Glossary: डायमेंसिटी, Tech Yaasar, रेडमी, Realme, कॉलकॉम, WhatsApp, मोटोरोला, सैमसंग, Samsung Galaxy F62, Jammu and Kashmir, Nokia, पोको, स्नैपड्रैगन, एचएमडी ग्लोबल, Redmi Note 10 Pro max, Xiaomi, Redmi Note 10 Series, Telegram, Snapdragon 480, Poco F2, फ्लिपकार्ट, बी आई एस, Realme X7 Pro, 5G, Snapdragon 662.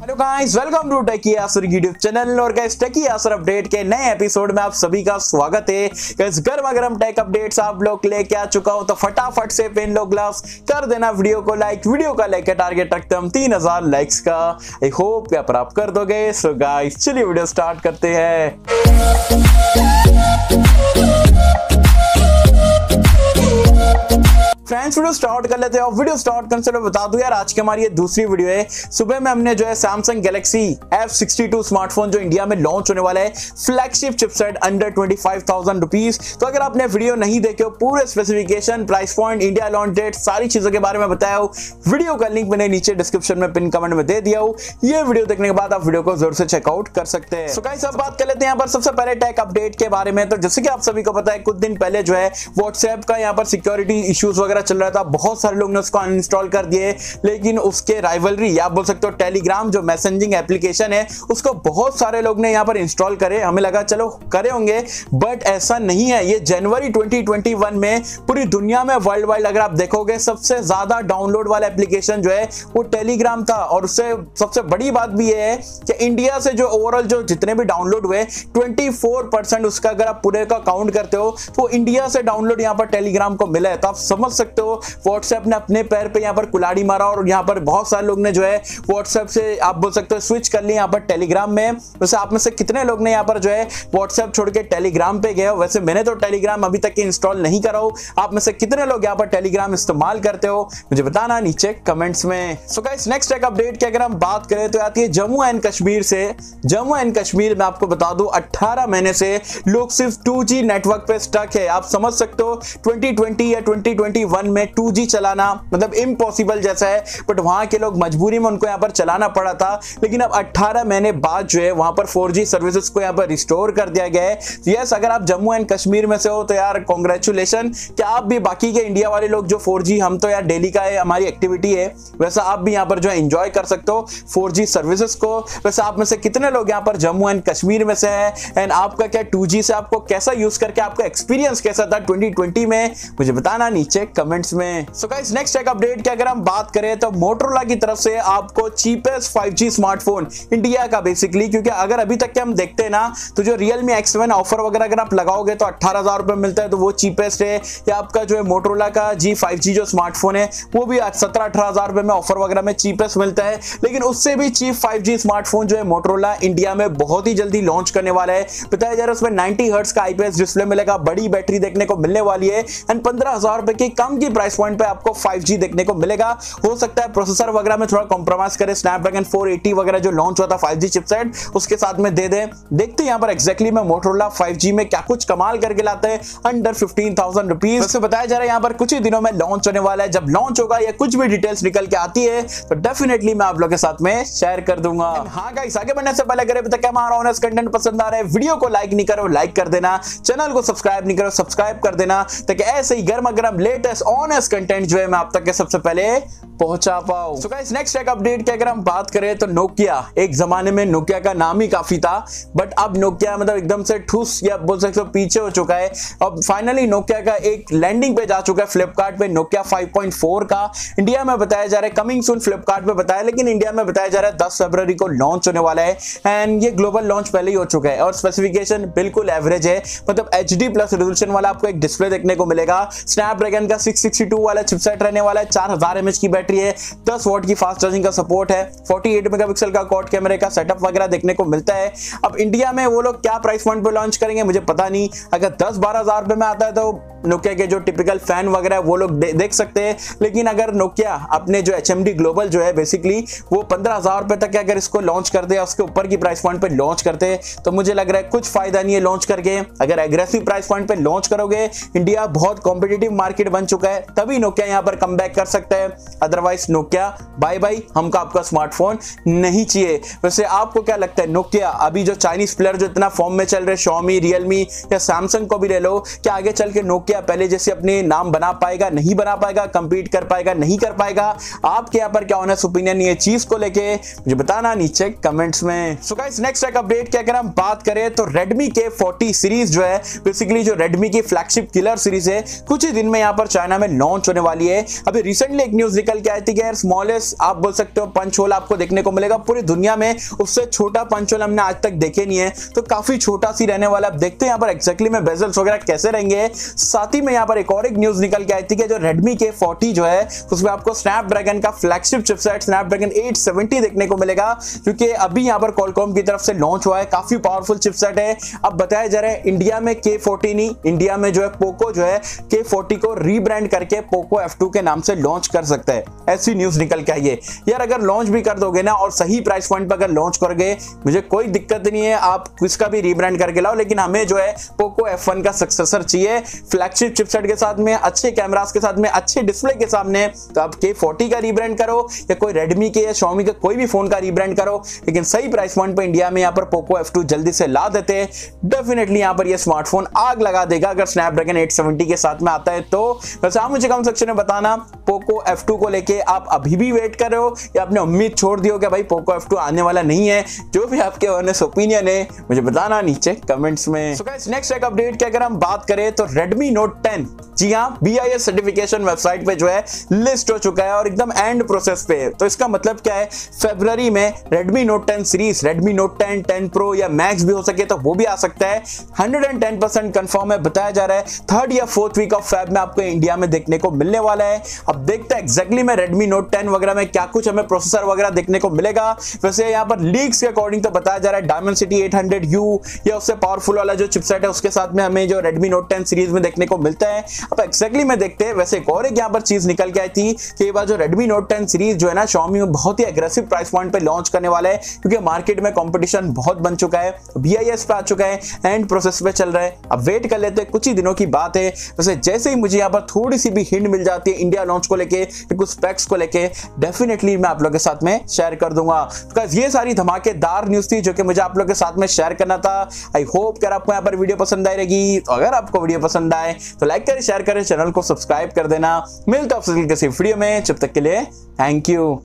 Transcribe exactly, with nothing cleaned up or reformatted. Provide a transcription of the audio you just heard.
Hello guys, welcome to take Yasir YouTube channel. और guys take Yasir update के नए episode में आप सभी का स्वागत है। गाइस गर्मा गर्म टेक अपडेट्स आप लोग लेके आ चुका हूं, तो फटाफट से पेन लो ग्लास कर देना वीडियो को लाइक। वीडियो का लाइक का टारगेट रखते हम तीन हजार लाइक्स का, आई होप आप प्राप्त कर दोगे। सो गाइस चलिए वीडियो स्टार्ट करते हैं। फ्रेंड्स वीडियो स्टार्ट कर लेते हैं और वीडियो स्टार्ट करने से पहले बता दूं यार, आज की हमारी ये दूसरी वीडियो है। सुबह में हमने जो है सैमसंग Galaxy F sixty two smartphone जो इंडिया में लॉन्च होने वाला है, flagship chipset under twenty five thousand. तो अगर आपने वीडियो नहीं देखे हो, पूरे specification, price point, India launch date, सारी चीजों के बारे में बताया हो, वीडियो का लिंक मैंने नीचे डिस्क्रिप्शन में पिन कमेंट में दे दिया हो। ये वीडियो देखने के बाद आप वीडियो को जोर से चेकआउट कर सकते हैं। सो गाइस अब बात कर लेते हैं यहाँ पर सबसे पहले टेक अपडेट के बारे में। तो जैसे कि आप सभी को पता है, कुछ दिन पहले जो है व्हाट्सएप का यहाँ पर सिक्योरिटी इश्यूज वगैरह चल रहा था, बहुत सारे लोग ने उसको अनइंस्टॉल कर दिए। लेकिन उसके राइवलरी या बोल सकते हो टेलीग्राम जो मैसेजिंग एप्लीकेशन है, उसको बहुत सारे लोग ने यहाँ पर इंस्टॉल करे। हमें लगा चलो करे होंगे, बट ऐसा नहीं है। ये जनवरी ट्वेंटी ट्वेंटी वन में पूरी दुनिया में वर्ल्ड वाइड अगर आप देखोगे, सबसे ज्यादा डाउनलोड वाला एप्लीकेशन जो है वो टेलीग्राम था। और उससे सबसे बड़ी बात भी ये है कि इंडिया से जो ओवरऑल जो जितने भी डाउनलोड हुए, ट्वेंटी फोर परसेंट उसका अगर आप पूरे का काउंट करते हो तो इंडिया से डाउनलोड यहाँ पर टेलीग्राम को मिला है। तो आप समझ सकते हो व्हाट्सएप ने अपने पैर पे यहाँ पर कुल्हाड़ी मारा। और यहाँ पर बहुत सारे लोग ने जो है व्हाट्सएप से आप बोल सकते हो स्विच कर लिए यहाँ पर टेलीग्राम में। वैसे आप में से कितने लोग ने यहाँ पर जो है व्हाट्सएप छोड़ के टेलीग्राम पे गए हो? वैसे मैंने तो टेलीग्राम अभी तक इंस्टॉल नहीं करा हूं। आप में से कितने लोग यहाँ पर टेलीग्राम इस्तेमाल करते हो, मुझे बताना नीचे कमेंट्स में। So guys next tech update की अगर हम बात करें तो आती है जम्मू एंड कश्मीर से। जम्मू एंड कश्मीर में आपको बता दूं अट्ठारह महीने से लोग सिर्फ टू जी नेटवर्क पे स्टक है। आप समझ सकते हो ट्वेंटी ट्वेंटी या ट्वेंटी ट्वेंटी वन में टू जी चलाना मतलब इम्पॉसिबल जैसा है, बट वहां के लोग मजबूरी में उनको यहाँ पर चलाना पड़ा था। लेकिन अब अट्ठारह महीने बाद जो है वहां पर फोर जी सर्विसेज को यहाँ पर रिस्टोर कर दिया गया है। तो यस, अगर आप जम्मू एंड कश्मीर में से हो तो यार कॉन्ग्रेचुलेशन, कि आप भी बाकी के इंडिया वाले लोग जो फोर जी, हम तो यार डेली का है हमारी एक्टिविटी है, वैसा आप भी यहाँ पर जो है इंजॉय कर सकते हो फोर जी सर्विसेज को। वैसे आप में से कितने लोग यहाँ पर जम्मू एंड कश्मीर में से है, एंड आपका क्या टू जी से आपको कैसा यूज करके आपका एक्सपीरियंस कैसा था ट्वेंटी ट्वेंटी में, मुझे बताना नीचे कमेंट्स में। So guys next tech update की अगर हम बात करें तो मोटोरोला की तरफ से आपको cheapest five G smartphone India का बेसिकली, क्योंकि अगर अभी तक के हम देखते हैं ना तो जो Realme एक्स सेवन ऑफर वगैरह अगर आप लगाओगे तो अठारह हजार रुपए मिलता है, तो वो चीपेस्ट है। या आपका जो है मोटोरोला का जी फाइव जी जो स्मार्टफोन है वो भी सत्रह अठारह हजार रुपए में ऑफर वगैरह में चीपेस्ट मिलता है। लेकिन उससे भी चीप फाइव जी स्मार्टफोन जो है मोटोरोला इंडिया में बहुत ही जल्दी लॉन्च करने वाला है। बताया जा रहा है उसमें नाइनटी हर्ट्ज का आईपीएस डिस्प्ले मिलेगा, बड़ी बैटरी देखने को मिलने वाली है, एंड पंद्रह हजार रुपए की कम की प्राइस पॉइंट पे आपको फाइव जी देखने को मिलेगा। हो सकता है प्रोसेसर वगैरह में थोड़ा कॉम्प्रोमाइज करे, स्नैपड्रैगन फोर एटी वगैरह जो लॉन्च हुआ था फाइव जी चिपसेट उसके साथ में दे दे। देखते हैं यहाँ पर एक्जैक्टली में मोटोरोला फाइव जी में क्या कुछ कमाल करके लाते हैं अंडर फिफ्टीन थाउजेंड रुपीज। वैसे बताया जा रहा है यहाँ पर कुछ ही दिनों में लॉन्च होने वाला है। जब लॉन्च होगा या कुछ भी डिटेल्स निकल के आती है तो डेफिनेटली मैं आप लोग के साथ में शेयर कर दूंगा। हाँ गाइस, आगे बढ़ने से पहले अगर अभी तक हमारा ऑनेस्ट कंटेंट पसंद आ रहा है, वीडियो को लाइक नहीं करो लाइक कर देना, चैनल को सब्सक्राइब नहीं करो सब्सक्राइब कर देना, ताकि ऐसे ही गर्मा गर्म लेटेस्ट ऑनेस्ट कंटेंट जो है मैं आप तक के सबसे पहले पहुंचा पाऊं। So guys next tech update की अगर हम बात करें तो नोकिया, एक जमाने में नोकिया का नाम ही काफी था, बट अब नोकिया मतलब एकदम से ठूस या बोल सकते हो पीछे हो चुका है। अब फाइनली नोकिया का एक लैंडिंग पे जा चुका है फ्लिपकार्ट पे, नोकिया फाइव पॉइंट फोर का इंडिया में बताया जा रहा है कमिंग सून, फ्लिपकार्ट पे बताया, लेकिन इंडिया में बताया जा रहा है दस फरवरी को लॉन्च होने वाला है। एंड ये ग्लोबल लॉन्च पहले ही हो चुका है और स्पेसिफिकेशन बिल्कुल एवरेज है, मतलब एच डी प्लस रेजोल्यूशन वाला आपको एक डिस्प्ले देखने को मिलेगा। स्नैपड्रैगन का सिक्स सिक्सटी टू वाला चिपसेट रहने वाला है, चार हजार एम ए एच की बैटरी है, दस वाट की फास्ट चार्जिंग का सपोर्ट है, अड़तालीस मेगापिक्सल का क्वाड कैमरे का सेटअप वगैरह देखने को मिलता है। अब इंडिया में वो लोग क्या प्राइस पॉइंट पे लॉन्च करेंगे मुझे पता नहीं, अगर दस बारह हजार रुपए में आता है तो नोकिया के जो टिपिकल फैन वगैरह वो लोग दे, देख सकते हैं। लेकिन अगर नोकिया अपने जो एचएमडी ग्लोबल जो है बेसिकली वो पंद्रह हजार रुपए तक अगर इसको लॉन्च करते हैं, उसके ऊपर की प्राइस पॉइंट पे लॉन्च करते तो मुझे लग रहा है कुछ फायदा नहीं है लॉन्च करके। अगर एग्रेसिव प्राइस पॉइंट पे लॉन्च करोगे, इंडिया बहुत कॉम्पिटेटिव मार्केट बन चुका है, तभी नोकिया यहाँ पर कम बैक कर सकता है, अदरवाइज नोकिया बाय बाय, हमको आपका स्मार्टफोन नहीं चाहिए। वैसे आपको क्या लगता है नोकिया अभी जो चाइनीज प्लेयर जो इतना फॉर्म में चल रहे शॉमी, रियलमी या सैमसंग को भी ले लो, क्या आगे चल के नोकिया नोकिया पहले जैसे अपने नाम बना पाएगा, नहीं बना पाएगा, कंपीट कर पाएगा, नहीं कर पाएगा। आपके यहाँ पर क्या ऑनेस्ट ओपिनियन ये चीज को लेके मुझे बताना नीचे कमेंट्स में। सो गाइस नेक्स्ट एक अपडेट की अगर हम बात करें तो रेडमी के फोर्टी सीरीज जो है बेसिकली जो रेडमी की फ्लैगशिप किलर सीरीज है कुछ ही दिन में यहाँ पर चाइना में लॉन्च होने वाली है। अभी रिसेंटली एक न्यूज निकल के आई थी कि यार स्मॉलेस्ट आप बोल सकते हो पंच होल आपको देखने को मिलेगा पूरी दुनिया में, उससे छोटा पंच होल हमने आज तक देखे नहीं है, तो काफी छोटा सी रहने वाला। अब देखते हैं यहाँ पर एक्जैक्टली में बेजल्स वगैरह कैसे रहेंगे। साथ ही में यहाँ पर एक और एक न्यूज निकल के आई थी कि जो रेडमी के फोर्टी जो है उसमें आपको स्नैपड्रैगन का flagship chipset स्नैपड्रैगन eight seventy देखने को मिलेगा, क्योंकि अभी यहाँ पर कॉलकॉम की तरफ से लॉन्च हुआ है, काफी पावरफुल चिपसेट है। अब बताया जा रहा है इंडिया में के फोर्टी नहीं, इंडिया में जो है पोको जो है के फोर्टी को रीब्रांड करके पोको एफ टू के नाम से लॉन्च कर सकता है, ऐसी न्यूज निकल के आई है। यार अगर लॉन्च भी कर दोगे ना और सही प्राइस पॉइंट पर अगर लॉन्च करोगे मुझे कोई दिक्कत नहीं है, आप किसका भी रीब्रांड करके लाओ, लेकिन हमें जो है पोको एफ वन का सक्सेसर चाहिए फ्लैगशिप चिपसेट के साथ में, अच्छे कैमरास के साथ में, अच्छे डिस्प्ले के सामने। तो आप के फोर्टी का रीब्रांड करो या कोई रेडमी के या शॉमी के कोई भी फोन का रीब्रांड करो, लेकिन सही प्राइस पॉइंट पर इंडिया में यहाँ पर पोको एफ टू जल्दी से ला देते हैं, डेफिनेटली यहाँ पर ये स्मार्टफोन आग लगा देगा अगर स्नैपड्रैगन एट सेवेंटी के साथ में आता है तो। वैसे आप मुझे कमेंट सेक्शन में बताना पोको एफ टू को लेके आप अभी भी वेट कर रहे हो या आपने उम्मीद छोड़ दी हो कि भाई पोको एफ टू आने वाला नहीं है। जो भी आपके ऑनेस्ट ओपिनियन है मुझे बताना नीचे कमेंट्स में। सो गाइस नेक्स्ट एक अपडेट की अगर हम बात करें तो रेडमी नोट टेन, जी हाँ बी आई एस certification website पे जो है लिस्ट हो चुका है और एकदम एंड प्रोसेस पे है। तो इसका मतलब क्या है, फरवरी में रेडमी note ten series, रेडमी note ten, ten pro या मैक्स भी हो सके तो वो भी आ सकता है। Hundred and ten percent confirm है, बताया जा रहा है थर्ड या फोर्थ वीक ऑफ फेब में आपको इंडिया में देखने को मिलने वाला है। अब देखते हैं एक्जैक्टली में रेडमी नोट टेन वगैरह में क्या कुछ हमें प्रोसेसर वगैरह देखने को मिलेगा। वैसे यहाँ पर लीक्स के अकॉर्डिंग तो बताया जा रहा है डायमेंसिटी एट हंड्रेड यू या उससे पावरफुल वाला जो चिपसेट है उसके साथ में हमें जो रेडमी नोट टेन सीरीज में देखने को मिलता है। अब एक्जैक्टली में देखते हैं। वैसे एक और एक यहाँ पर चीज निकल के आई थी कि ये बार जो रेडमी नोट टेन सीरीज जो है ना Xiaomi बहुत ही एग्रेसिव प्राइस पॉइंट पे लॉन्च करने वाला है, क्योंकि मार्केट में कंपटीशन बहुत बन चुका है, बी आई एस पे आ चुका है, एंड प्रोसेस पे चल रहा है। अब वेट कर लेते हैं, कुछ ही दिनों की बात है। वैसे जैसे ही मुझे यहाँ पर थोड़ी सी भी हिंट मिल जाती है इंडिया लॉन्च को लेके, कुछ स्पेक्स को लेके, डेफिनेटली मैं आप लोग के साथ में शेयर कर दूंगा। तो ये सारी धमाकेदार न्यूज थी जो कि मुझे आप लोग के साथ में शेयर करना था। आई होप कर आपको यहाँ पर वीडियो पसंद आएगी। तो अगर आपको वीडियो पसंद आए तो लाइक करें, शेयर करें, चैनल को सब्सक्राइब कर देना। मिलता है आपसे किसी वीडियो में, जब तक के लिए थैंक यू।